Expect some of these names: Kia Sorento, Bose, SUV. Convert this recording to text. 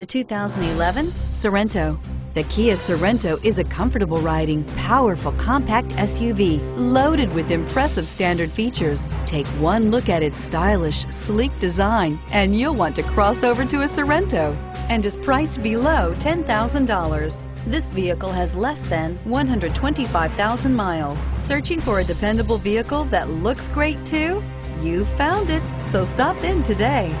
The 2011 Sorento. The Kia Sorento is a comfortable riding, powerful compact SUV loaded with impressive standard features. Take one look at its stylish, sleek design and you'll want to cross over to a Sorento, and is priced below $10,000. This vehicle has less than 125,000 miles. Searching for a dependable vehicle that looks great too? You found it, so stop in today.